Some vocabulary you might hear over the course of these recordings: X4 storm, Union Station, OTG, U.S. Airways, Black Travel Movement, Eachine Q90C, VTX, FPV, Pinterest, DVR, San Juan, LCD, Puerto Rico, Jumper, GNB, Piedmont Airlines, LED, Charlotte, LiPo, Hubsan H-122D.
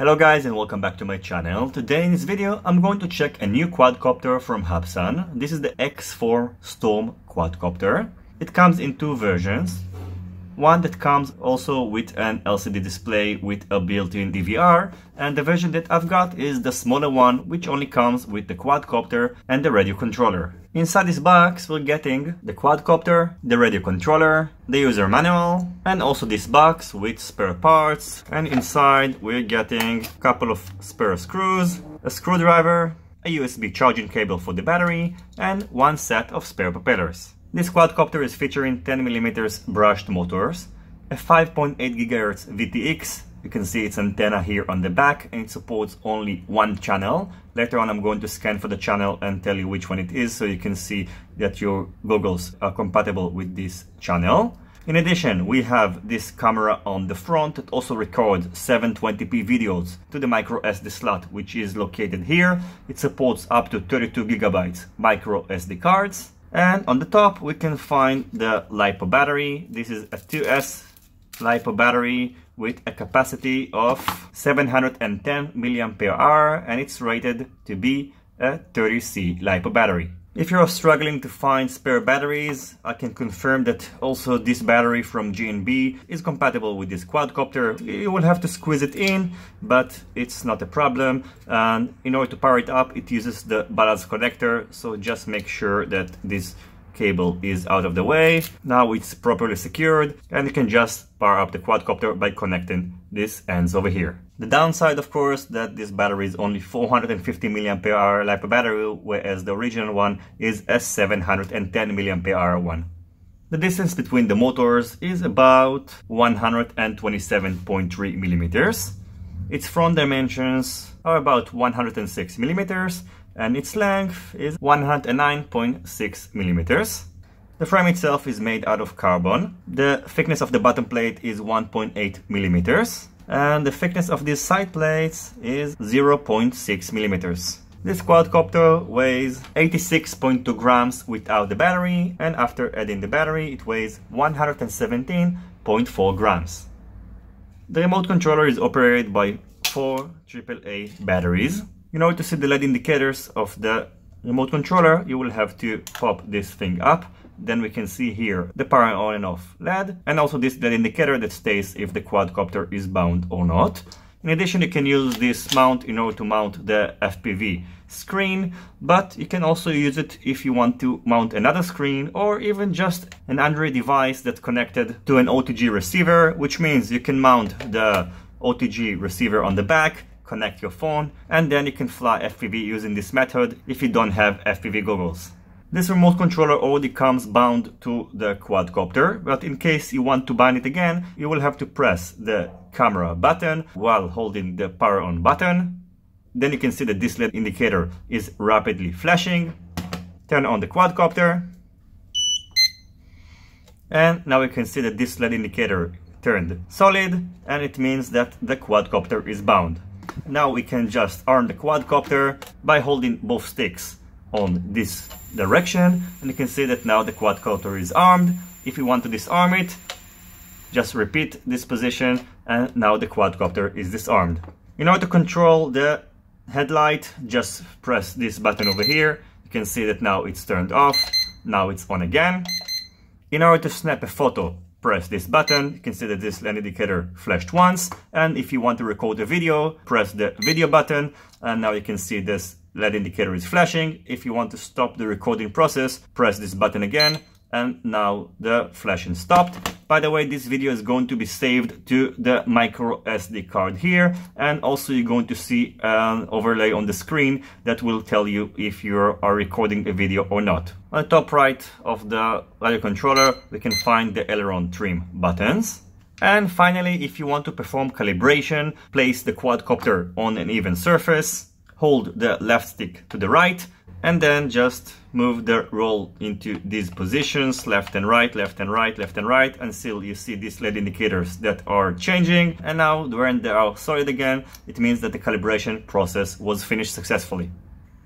Hello guys and welcome back to my channel. Today in this video I'm going to check a new quadcopter from Hubsan. This is the X4 storm quadcopter. It comes in two versions, one that comes also with an LCD display with a built-in DVR, and the version that I've got is the smaller one which only comes with the quadcopter and the radio controller. Inside this box we're getting the quadcopter, the radio controller, the user manual, and also this box with spare parts, and inside we're getting a couple of spare screws, a screwdriver, a USB charging cable for the battery, and one set of spare propellers. This quadcopter is featuring 10mm brushed motors, a 5.8 GHz VTX. You can see its antenna here on the back, and it supports only one channel. Later on I'm going to scan for the channel and tell you which one it is, so you can see that your goggles are compatible with this channel. In addition, we have this camera on the front that also records 720p videos to the micro SD slot, which is located here. It supports up to 32GB micro SD cards. And on the top we can find the LiPo battery. This is a 2S LiPo battery with a capacity of 710 mAh and it's rated to be a 30C LiPo battery. If you're struggling to find spare batteries, I can confirm that also this battery from GNB is compatible with this quadcopter. You will have to squeeze it in, but it's not a problem. And in order to power it up, it uses the ballast connector, so just make sure that this cable is out of the way. Now it's properly secured and you can just power up the quadcopter by connecting these ends over here. The downside, of course, that this battery is only 450 mAh LiPo battery, whereas the original one is a 710 mAh one. The distance between the motors is about 127.3 millimeters. Its front dimensions are about 106 millimeters, and its length is 109.6 millimeters. The frame itself is made out of carbon. The thickness of the bottom plate is 1.8 millimeters. And the thickness of these side plates is 0.6 millimeters. This quadcopter weighs 86.2 grams without the battery, and after adding the battery it weighs 117.4 grams. The remote controller is operated by 4 AAA batteries. In order to see the LED indicators of the remote controller, you will have to pop this thing up. Then we can see here the power on and off LED, and also this LED indicator that states if the quadcopter is bound or not. In addition, you can use this mount in order to mount the FPV screen, but you can also use it if you want to mount another screen or even just an Android device that's connected to an OTG receiver, which means you can mount the OTG receiver on the back, connect your phone, and then you can fly FPV using this method if you don't have FPV goggles. This remote controller already comes bound to the quadcopter, but in case you want to bind it again, you will have to press the camera button while holding the power on button. Then you can see that this LED indicator is rapidly flashing. Turn on the quadcopter. And now you can see that this LED indicator turned solid, and it means that the quadcopter is bound. Now we can just arm the quadcopter by holding both sticks on this direction, and you can see that now the quadcopter is armed. If you want to disarm it, just repeat this position, and now the quadcopter is disarmed. In order to control the headlight, just press this button over here. You can see that now it's turned off, now it's on again. In order to snap a photo, press this button. You can see that this LED indicator flashed once, and if you want to record a video, press the video button, and now you can see this LED indicator is flashing. If you want to stop the recording process, press this button again, and now the flashing stopped. By the way, this video is going to be saved to the micro SD card here, and also you're going to see an overlay on the screen that will tell you if you are recording a video or not. On the top right of the radio controller, we can find the aileron trim buttons. And finally, if you want to perform calibration, place the quadcopter on an even surface, hold the left stick to the right, and then just move the roll into these positions, left and right, left and right, left and right, until you see these LED indicators that are changing. And now when they are solid again, it means that the calibration process was finished successfully.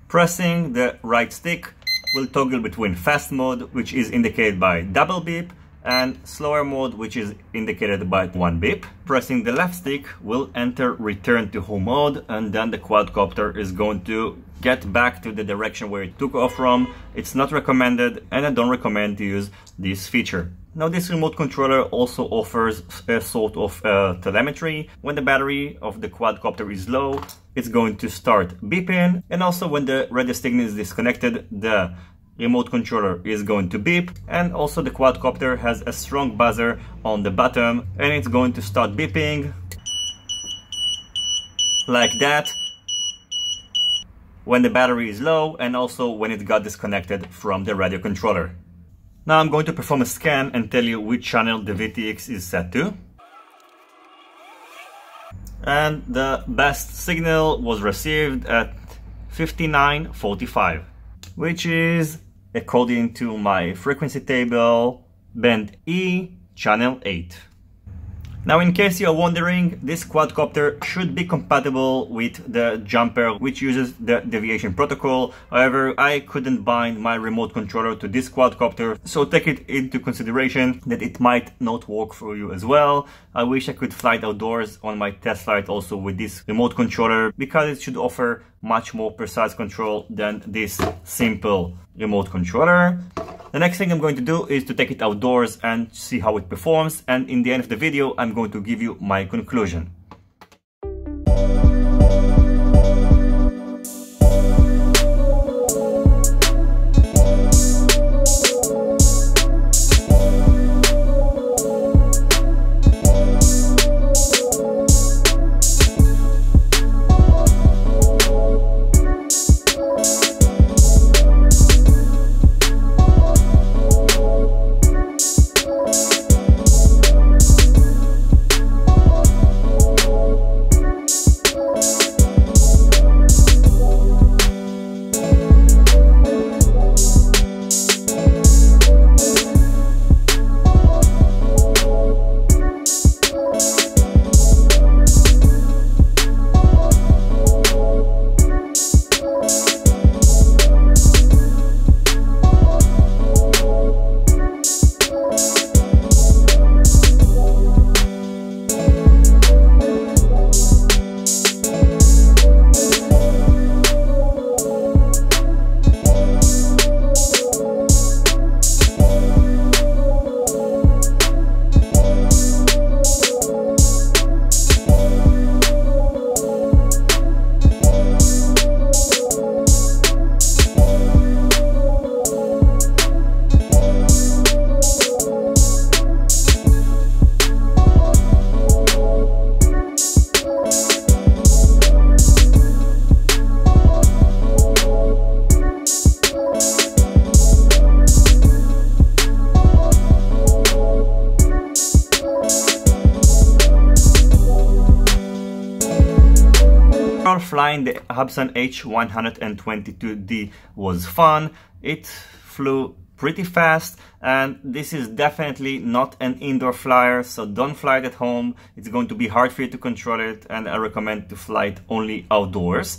Pressing the right stick will toggle between fast mode, which is indicated by double beep, and slower mode, which is indicated by 1 bip. Pressing the left stick will enter return to home mode, and then the quadcopter is going to get back to the direction where it took off from. It's not recommended, and I don't recommend to use this feature. Now this remote controller also offers a sort of telemetry. When the battery of the quadcopter is low, it's going to start beeping, and also when the radio signal is disconnected, the remote controller is going to beep, and also the quadcopter has a strong buzzer on the bottom, and it's going to start beeping like that when the battery is low and also when it got disconnected from the radio controller. Now I'm going to perform a scan and tell you which channel the VTX is set to. And the best signal was received at 5945. Which is, according to my frequency table, band E, channel 8. Now, in case you are wondering, this quadcopter should be compatible with the Jumper, which uses the deviation protocol. However, I couldn't bind my remote controller to this quadcopter, so take it into consideration that it might not work for you as well. I wish I could fly it outdoors on my test flight also with this remote controller, because it should offer much more precise control than this simple remote controller. The next thing I'm going to do is to take it outdoors and see how it performs, and in the end of the video I'm going to give you my conclusion. Flying the Hubsan H-122D was fun. It flew pretty fast, and this is definitely not an indoor flyer, so don't fly it at home. It's going to be hard for you to control it, and I recommend to fly it only outdoors.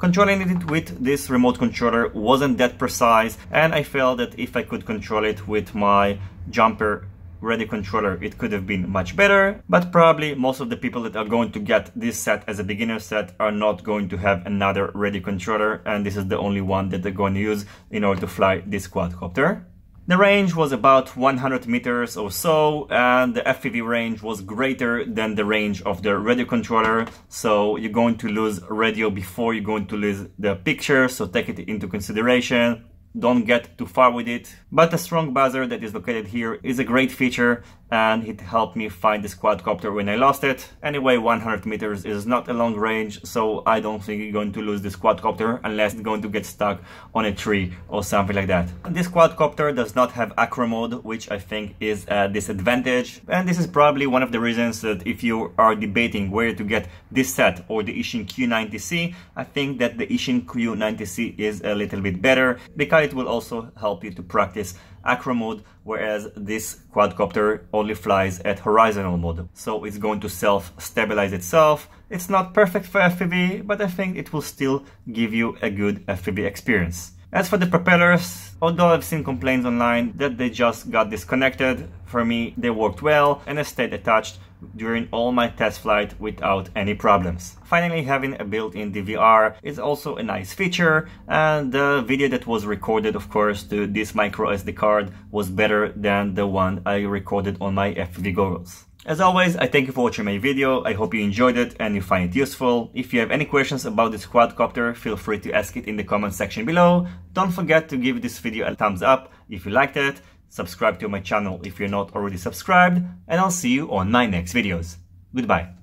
Controlling it with this remote controller wasn't that precise, and I felt that if I could control it with my Jumper radio controller, it could have been much better, but probably most of the people that are going to get this set as a beginner set are not going to have another radio controller, and this is the only one that they're going to use in order to fly this quadcopter. The range was about 100 meters or so, and the FPV range was greater than the range of the radio controller, so you're going to lose radio before you're going to lose the picture, so take it into consideration. Don't get too far with it, but a strong buzzer that is located here is a great feature, and it helped me find this quadcopter when I lost it. Anyway, 100 meters is not a long range, so I don't think you're going to lose this quadcopter unless it's going to get stuck on a tree or something like that. This quadcopter does not have acro mode, which I think is a disadvantage, and this is probably one of the reasons that if you are debating where to get this set or the Eachine Q90C, I think that the Eachine Q90C is a little bit better, because it will also help you to practice acro mode, whereas this quadcopter only flies at horizontal mode, so it's going to self-stabilize itself. It's not perfect for FPV, but I think it will still give you a good FPV experience. As for the propellers, although I've seen complaints online that they just got disconnected, for me they worked well and I stayed attached during all my test flight without any problems. Finally, having a built-in DVR is also a nice feature, and the video that was recorded, of course, to this micro SD card was better than the one I recorded on my FPV goggles. As always, I thank you for watching my video. I hope you enjoyed it and you find it useful. If you have any questions about this quadcopter, feel free to ask it in the comment section below. Don't forget to give this video a thumbs up if you liked it, subscribe to my channel if you're not already subscribed, and I'll see you on my next videos. Goodbye.